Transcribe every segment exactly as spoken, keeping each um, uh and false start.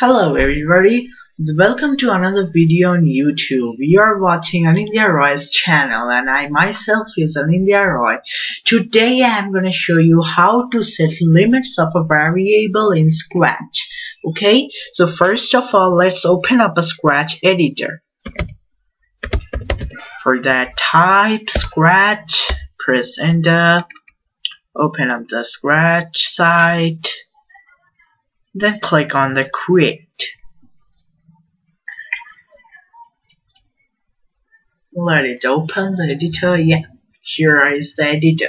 Hello everybody, welcome to another video on YouTube. You are watching Anindya Roy's channel and I myself is Anindya Roy. Today I am going to show you how to set limits of a variable in Scratch. Okay, so first of all let's open up a Scratch editor. For that type Scratch, press enter, open up the Scratch site. Then click on the create. Let it open the editor. Yeah, here is the editor.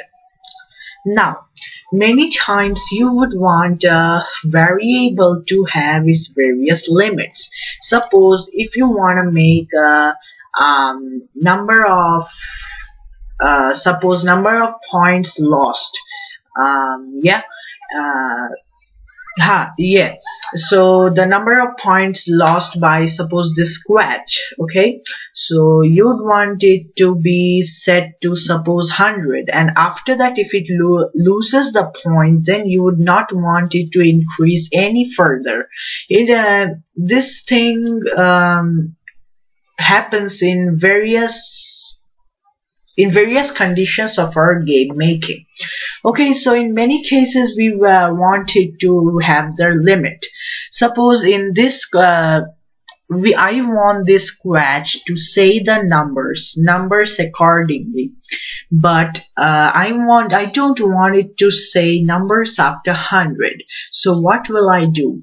Now, many times you would want a variable to have its various limits. Suppose if you want to make a um, number of uh, suppose number of points lost. Um, yeah. Uh, Ha, yeah, so the number of points lost by suppose this Scratch, okay, so you'd want it to be set to suppose one hundred, and after that if it lo loses the point, then you would not want it to increase any further. It uh, this thing um, happens in various in various conditions of our game making. Okay, so in many cases we uh, wanted to have their limit. Suppose in this uh, we I want this Scratch to say the numbers numbers accordingly, but uh, I want I don't want it to say numbers after one hundred. So what will I do?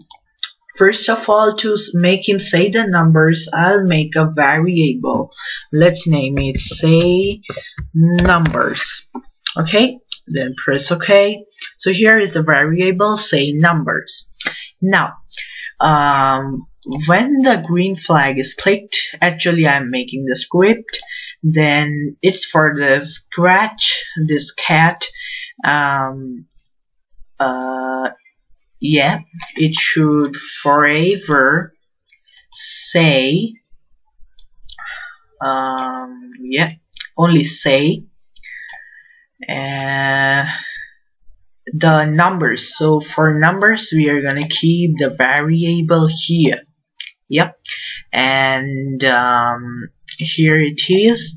First of all, to make him say the numbers, I'll make a variable. Let's name it say numbers. Okay, then press OK. So here is the variable say numbers. Now um, when the green flag is clicked, actually I'm making the script, then it's for the Scratch, this cat. um, uh, yeah, it should forever say um, yeah, only say Uh, the numbers. So for numbers we are gonna keep the variable here. Yep, and um, here it is.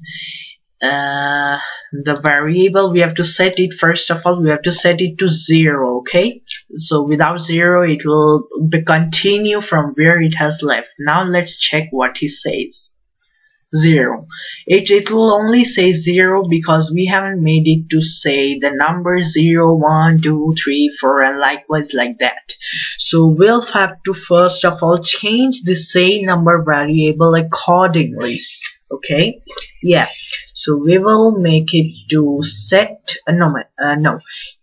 Uh, the variable we have to set it, first of all we have to set it to zero. Okay, so without zero it will be continue from where it has left. Now let's check what he says. Zero. It, it will only say zero because we haven't made it to say the number zero, one, two, three, four, and likewise like that. So we'll have to first of all change the say number variable accordingly. Okay, yeah, so we will make it to set uh, no, uh, no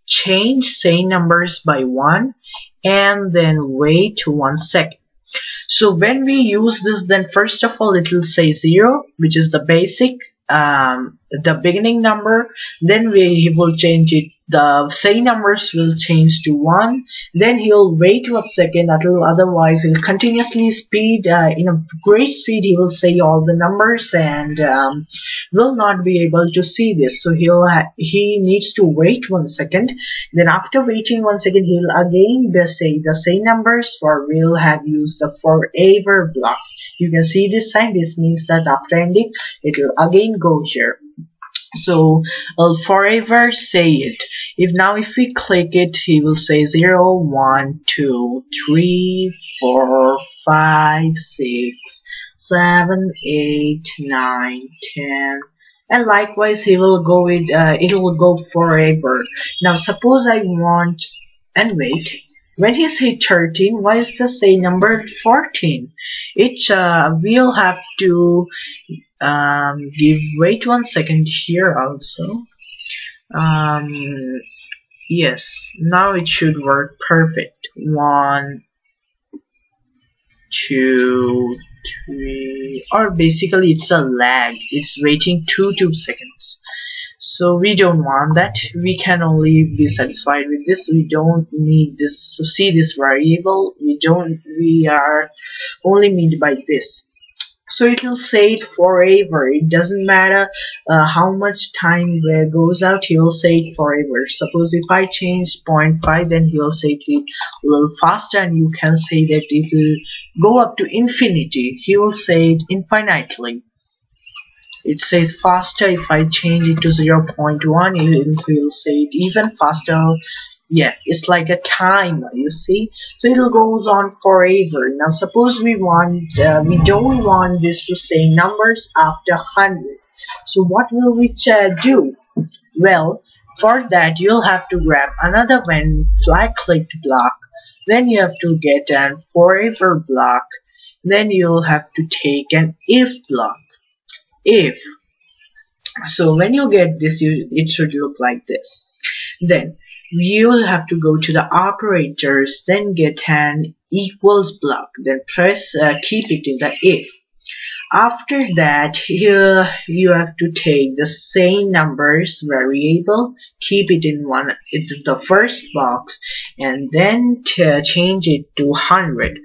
change say numbers by one and then wait one second. So when we use this, then first of all it will say zero, which is the basic um, the beginning number. Then we will change it, the say numbers will change to one, then he'll wait one second, otherwise he'll continuously speed uh, in a great speed. He will say all the numbers and um, will not be able to see this, so he'll ha he needs to wait one second. Then after waiting one second, he'll again say the same numbers, for we'll have used the forever block. You can see this sign. This means that after ending it will again go here. So I'll forever say it. If now if we click it, he will say zero, one, two, three, four, five, six, seven, eight, nine, ten, and likewise he will go with uh, it will go forever. Now suppose I want, and wait, when he say thirteen, why is the say number fourteen? It uh, will have to um give wait one second here also. Um yes, now it should work perfect. One two three, or basically it's a lag, it's waiting two two seconds, so we don't want that. We can only be satisfied with this. We don't need this to see this variable. We don't we are only made by this. So it will say it forever. It doesn't matter uh, how much time goes out, he will say it forever. Suppose if I change zero point five, then he will say it a little faster, and you can say that it will go up to infinity. He will say it infinitely. It says faster. If I change it to zero point one, he will say it even faster. Yeah, it's like a timer, you see. So it'll goes on forever. Now suppose we want uh, we don't want this to say numbers after one hundred. So what will we uh, do? Well, for that you'll have to grab another when flag clicked block, then you have to get an forever block, then you'll have to take an if block. If so when you get this, you, it should look like this. Then you will have to go to the operators, then get an equals block, then press uh, keep it in the if. After that, here uh, you have to take the same numbers variable, keep it in one in the first box, and then change it to one hundred.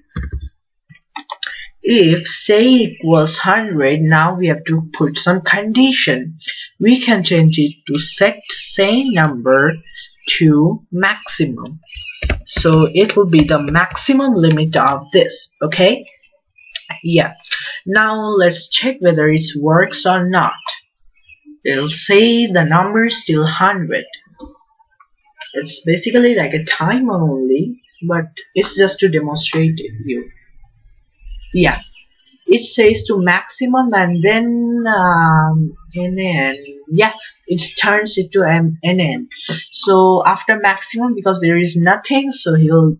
If say equals one hundred, now we have to put some condition. We can change it to set same number to maximum, so it will be the maximum limit of this. Okay, yeah, now let's check whether it works or not. It'll say the number is still one hundred. It's basically like a timer only, but it's just to demonstrate you. Yeah, it says to maximum, and then um, N N. Yeah, it turns it to N N. So after maximum, because there is nothing, so he'll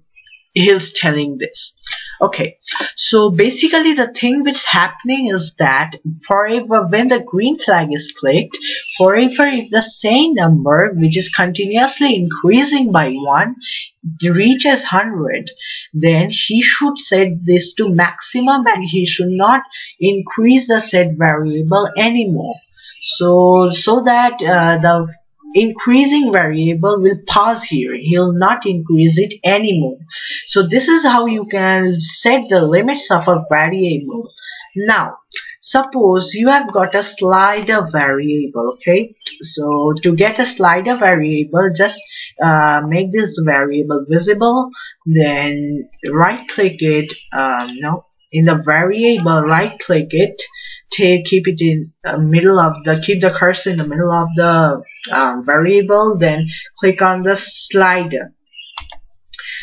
he's telling this. Okay, so basically the thing which is happening is that forever, when the green flag is clicked, forever if the same number which is continuously increasing by one reaches one hundred, then he should set this to maximum, and he should not increase the set variable anymore, so so that uh, the increasing variable will pause here. He'll not increase it anymore. So this is how you can set the limits of a variable. Now suppose you have got a slider variable. Okay, so to get a slider variable, just uh, make this variable visible, then right click it, uh, no in the variable, right click it, take keep it in the middle of the keep the cursor in the middle of the um, variable, then click on the slider.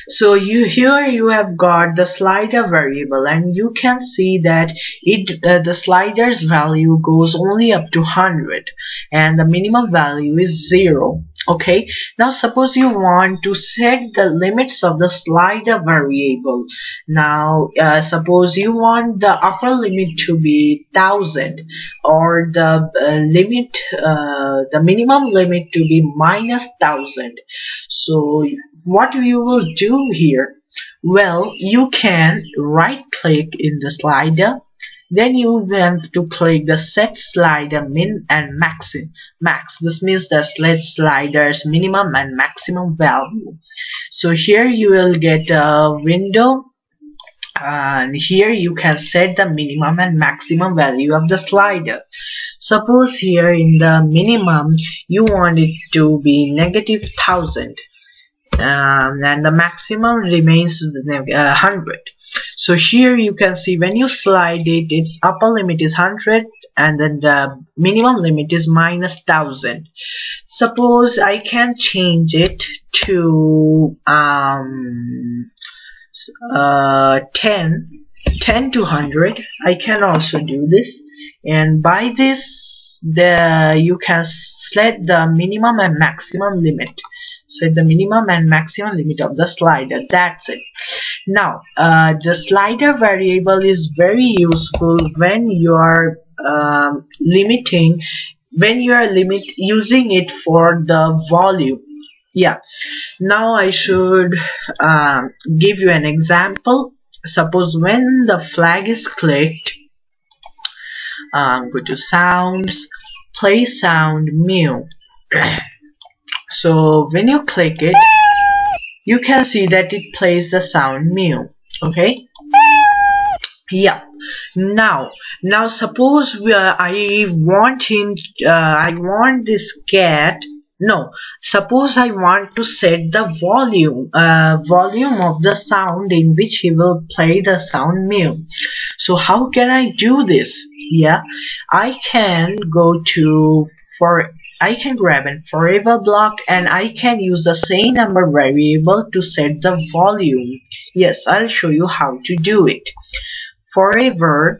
So you here you have got the slider variable, and you can see that it uh, the slider's value goes only up to one hundred, and the minimum value is zero. Okay, now suppose you want to set the limits of the slider variable. Now uh, suppose you want the upper limit to be one thousand, or the uh, limit uh, the minimum limit to be minus one thousand. So what you will do here? Well, you can right click in the slider, then you have to click the set slider min and max. Max this means the set slider's minimum and maximum value. So here you will get a window, and here you can set the minimum and maximum value of the slider. Suppose here in the minimum you want it to be negative thousand, Um, and the maximum remains one hundred. So here you can see when you slide it, its upper limit is one hundred, and then the minimum limit is minus one thousand. Suppose I can change it to um, uh, ten to one hundred. I can also do this, and by this the you can set the minimum and maximum limit. Set the minimum and maximum limit of the slider. That's it. Now uh, the slider variable is very useful when you are um, limiting when you are limit using it for the volume. Yeah, now I should um, give you an example. Suppose when the flag is clicked, um, go to sounds, play sound mu. So when you click it, you can see that it plays the sound mu. Okay, Yeah. Now, now suppose we are, I want him. Uh, I want this cat. No, suppose I want to set the volume, uh, volume of the sound in which he will play the sound mew. So how can I do this? Yeah, I can go to for. I can grab a forever block and I can use the same number variable to set the volume. Yes, I'll show you how to do it. Forever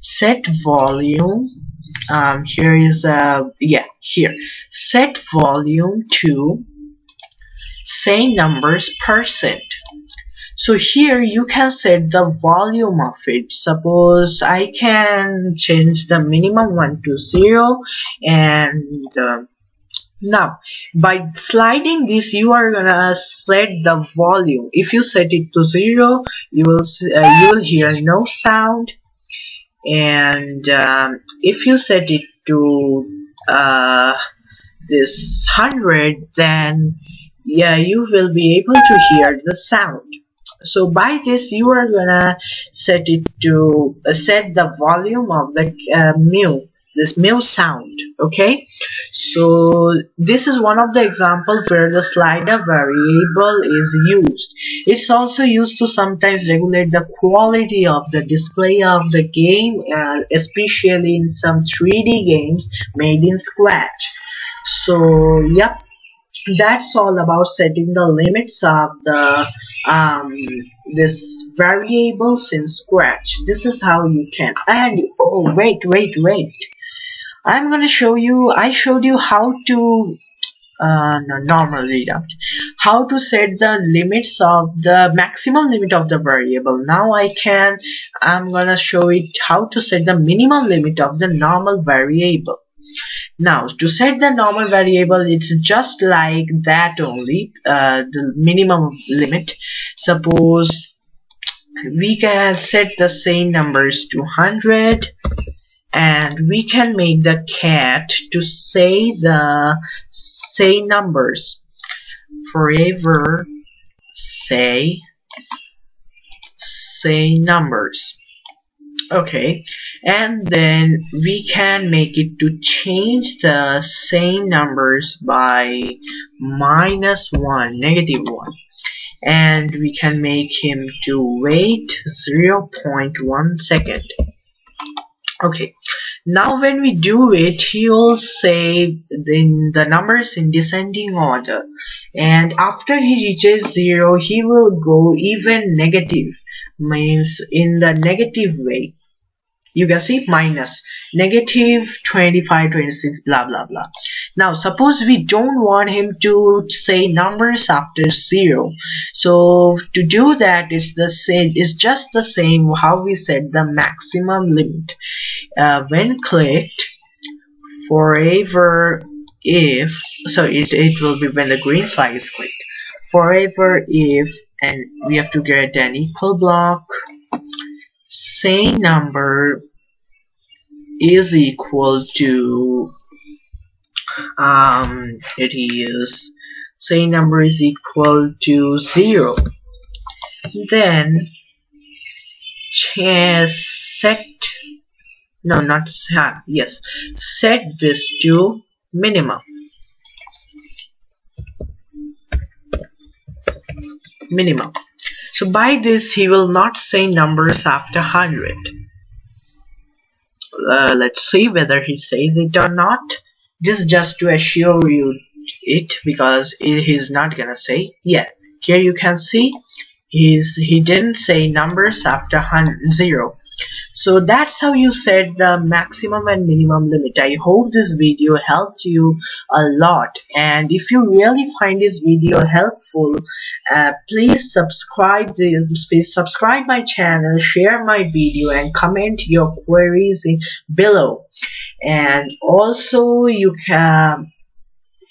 set volume. Um, here is a yeah here set volume to same numbers percent. So here you can set the volume of it. Suppose I can change the minimum one to zero, and uh, now by sliding this you are gonna set the volume. If you set it to zero, you will uh, you will hear no sound, and um, if you set it to uh, this hundred, then yeah, you will be able to hear the sound. So by this you are gonna set it to uh, set the volume of the uh, mew, this mew sound. Okay, so this is one of the examples where the slider variable is used. It's also used to sometimes regulate the quality of the display of the game, uh, especially in some three D games made in Scratch. So yep, that's all about setting the limits of the um this variables in Scratch. This is how you can. And oh wait wait wait I'm gonna show you. I showed you how to uh no, normal readout, how to set the limits of the maximum limit of the variable. Now I can I'm gonna show it how to set the minimum limit of the normal variable. Now, to set the normal variable, it's just like that only, uh, the minimum limit. Suppose we can set the same numbers to one hundred, and we can make the cat to say the same numbers. Forever say same numbers. Okay, and then we can make it to change the same numbers by minus one, negative one, and we can make him to wait zero point one second. Okay, now when we do it, he will say then the numbers in descending order, and after he reaches zero, he will go even negative, means in the negative way. You can see minus, negative, twenty-five, twenty-six, blah blah blah. Now suppose we don't want him to say numbers after zero. So to do that, it's the same. It's just the same how we set the maximum limit. Uh, when clicked, forever if so it it will be when the green flag is clicked. Forever if, and we have to get an equal block. Same number is equal to um it is same number is equal to zero. Then set no not uh, yes set this to minimum. Minimum. So by this he will not say numbers after one hundred. Uh, let's see whether he says it or not. Just just to assure you it, because it, he's not gonna say. Yeah, here you can see he's he didn't say numbers after zero. So that's how you set the maximum and minimum limit. I hope this video helped you a lot, and if you really find this video helpful, uh, please subscribe the, please subscribe my channel, share my video, and comment your queries in, below. And also you can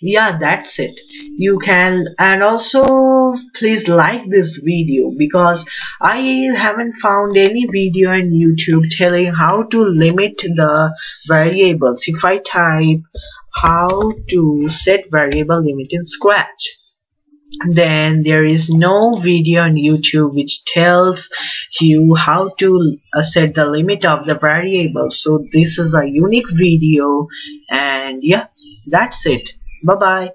yeah that's it you can and also please like this video, because I haven't found any video on YouTube telling how to limit the variables. If I type how to set variable limit in Scratch, then there is no video on YouTube which tells you how to uh, set the limit of the variable. So this is a unique video, and yeah, that's it. Bye bye.